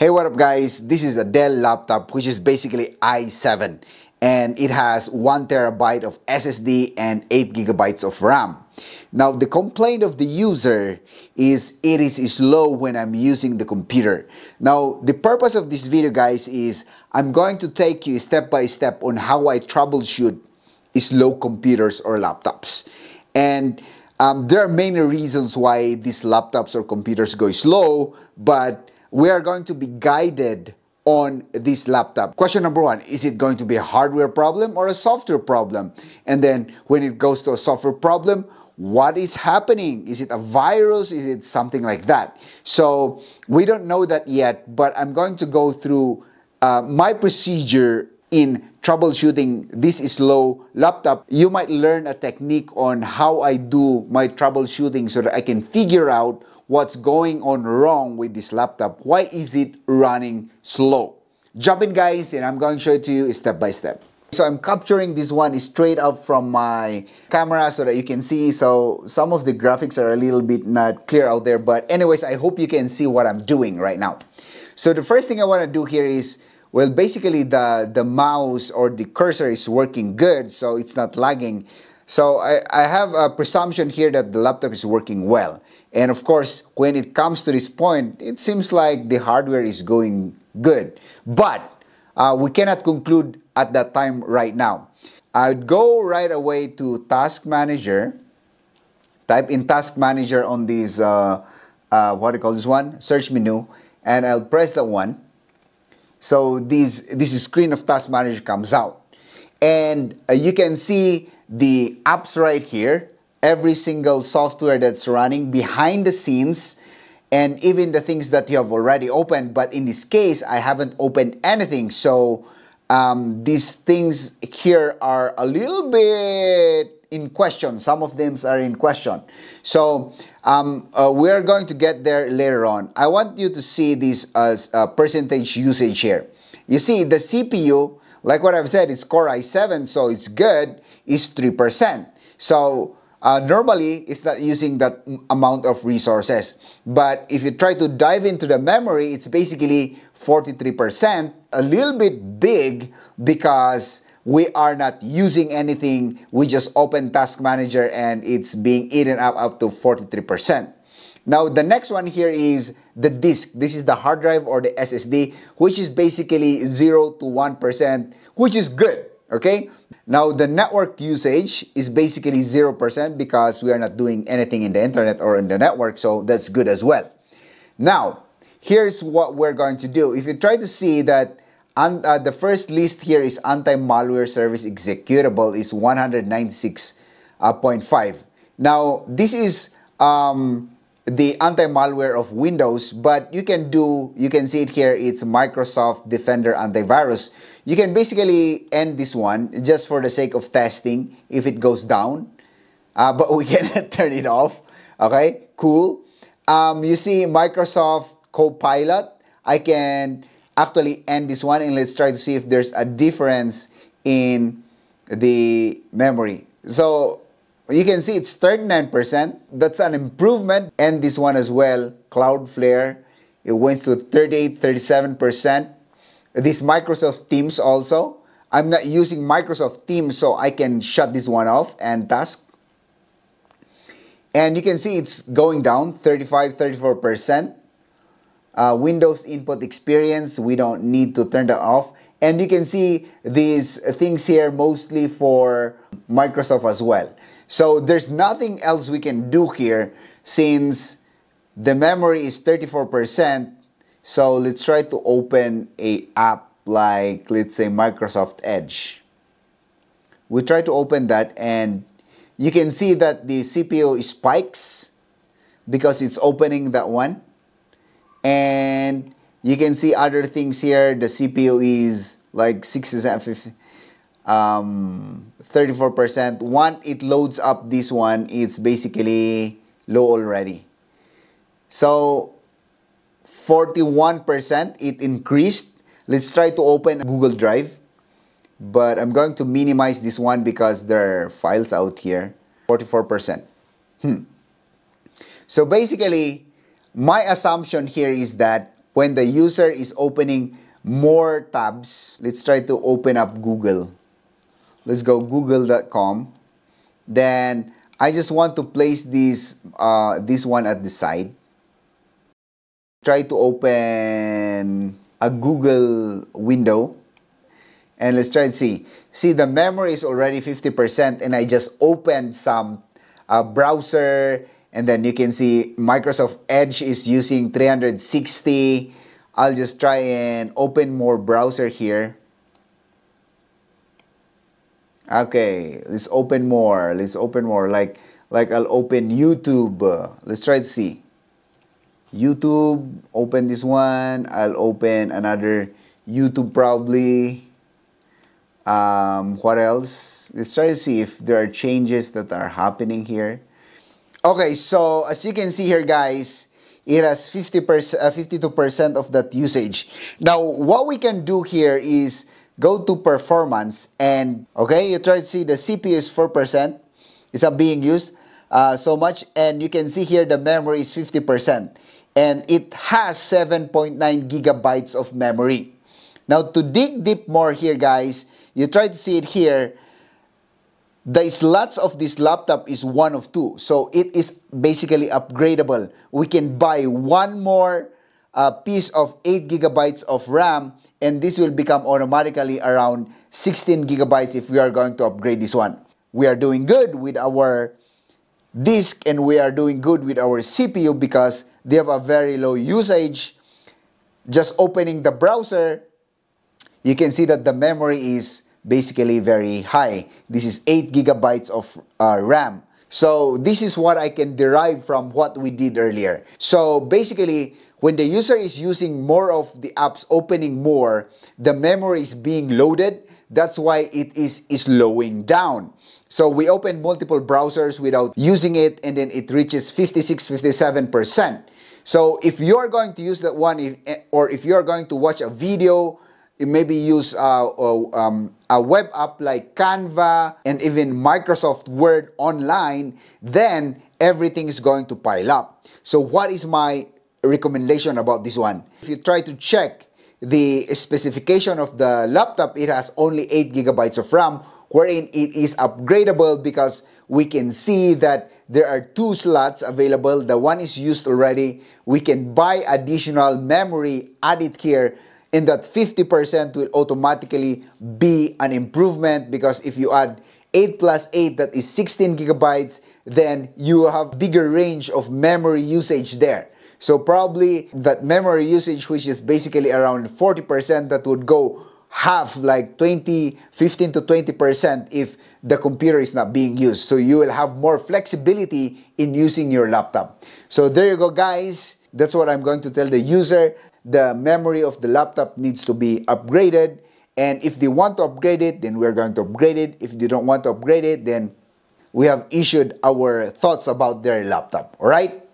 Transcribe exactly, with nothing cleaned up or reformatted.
Hey, what up guys, this is a Dell laptop which is basically i seven and it has one terabyte of S S D and eight gigabytes of RAM. Now the complaint of the user is it is slow when I'm using the computer. Now the purpose of this video guys is I'm going to take you step by step on how I troubleshoot slow computers or laptops. And um, there are many reasons why these laptops or computers go slow, but we are going to be guided on this laptop. Question number one, is it going to be a hardware problem or a software problem? And then when it goes to a software problem, what is happening? Is it a virus? Is it something like that? So we don't know that yet, but I'm going to go through uh, my procedure in troubleshooting this slow laptop. You might learn a technique on how I do my troubleshooting so that I can figure out what's going on wrong with this laptop. Why is it running slow? Jump in guys and I'm going to show it to you step by step. So I'm capturing this one straight up from my camera so that you can see. So some of the graphics are a little bit not clear out there, but anyways, I hope you can see what I'm doing right now. So the first thing I want to do here is, well, basically the, the mouse or the cursor is working good, so it's not lagging. So I, I have a presumption here that the laptop is working well. And of course, when it comes to this point, it seems like the hardware is going good. But uh, we cannot conclude at that time right now. I'd go right away to Task Manager. Type in Task Manager on this, uh, uh, what do you call this one? Search menu. And I'll press that one. So this, this screen of Task Manager comes out. And uh, you can see the apps right here. Every single software that's running behind the scenes and even the things that you have already opened. But in this case, I haven't opened anything. So um, these things here are a little bit in question. Some of them are in question. So um, uh, we're going to get there later on. I want you to see this uh, uh, percentage usage here. You see the C P U, like what I've said, it's Core i seven, so it's good, is three percent. So Uh, normally, it's not using that amount of resources. But if you try to dive into the memory, it's basically forty-three percent, a little bit big because we are not using anything. We just open Task Manager and it's being eaten up up to forty-three percent. Now, the next one here is the disk. This is the hard drive or the S S D, which is basically zero to one percent, which is good. Okay, now the network usage is basically zero percent because we are not doing anything in the internet or in the network, so that's good as well. Now, here's what we're going to do. If you try to see that un uh, the first list here is anti-malware service executable is one hundred ninety-six point five. Uh, now, this is um, the anti-malware of Windows, but you can do, you can see it here, it's Microsoft Defender Antivirus. You can basically end this one just for the sake of testing if it goes down, uh, but we cannot turn it off. Okay, cool. Um, you see Microsoft Copilot. I can actually end this one and let's try to see if there's a difference in the memory. So you can see it's thirty-nine percent. That's an improvement. And this one as well, Cloudflare, it went to thirty-eight, thirty-seven percent. This Microsoft Teams also. I'm not using Microsoft Teams, so I can shut this one off and task. And you can see it's going down, thirty-five, thirty-four percent. Uh, Windows Input Experience, we don't need to turn that off. And you can see these things here mostly for Microsoft as well. So there's nothing else we can do here since the memory is thirty-four percent. So let's try to open a app like, let's say, Microsoft Edge. We try to open that and you can see that the C P U spikes because it's opening that one. And you can see other things here. The C P U is like sixty percent, um thirty-four percent. One, it loads up this one, it's basically low already, so forty-one percent it increased. Let's try to open Google Drive, but I'm going to minimize this one because there are files out here. Forty-four percent. Hmm so basically my assumption here is that when the user is opening more tabs. Let's try to open up Google. Let's go google dot com. Then I just want to place this, uh, this one at the side. Try to open a Google window. And let's try and see. See, the memory is already fifty percent and I just opened some uh, browser, and then you can see Microsoft Edge is using three hundred sixty. I'll just try and open more browser here. Okay, let's open more. Let's open more. Like, like I'll open YouTube. Let's try to see. YouTube, open this one. I'll open another YouTube probably. Um, what else? Let's try to see if there are changes that are happening here. Okay, so as you can see here, guys, it has fifty-two percent of that usage. Now, what we can do here is go to performance and, okay, you try to see the C P U is four percent. It's not being used uh, so much. And you can see here the memory is fifty percent. And it has seven point nine gigabytes of memory. Now, to dig deep more here, guys, you try to see it here. The slots of this laptop is one of two. So it is basically upgradable. We can buy one more uh, piece of eight gigabytes of RAM, and this will become automatically around sixteen gigabytes if we are going to upgrade this one. We are doing good with our disk and we are doing good with our C P U because they have a very low usage. Just opening the browser, you can see that the memory is basically very high. This is eight gigabytes of uh, RAM. So this is what I can derive from what we did earlier. So basically, when the user is using more of the apps, opening more, the memory is being loaded. That's why it is slowing down. So we open multiple browsers without using it, and then it reaches fifty-six, fifty-seven percent. So if you're going to use that one, if, or if you're going to watch a video, maybe use uh, uh, um, a web app like Canva and even Microsoft Word online, then everything is going to pile up. So what is my recommendation about this one? If you try to check the specification of the laptop, it has only eight gigabytes of RAM, wherein it is upgradable because we can see that there are two slots available. The one is used already. We can buy additional memory, add it here, and that fifty percent will automatically be an improvement because if you add eight plus eight, that is sixteen gigabytes, then you have bigger range of memory usage there. So probably that memory usage, which is basically around forty percent, that would go half, like twenty, fifteen to twenty percent if the computer is not being used. So you will have more flexibility in using your laptop. So there you go, guys. That's what I'm going to tell the user. The memory of the laptop needs to be upgraded, and if they want to upgrade it, then we're going to upgrade it. If they don't want to upgrade it, then we have issued our thoughts about their laptop. All right?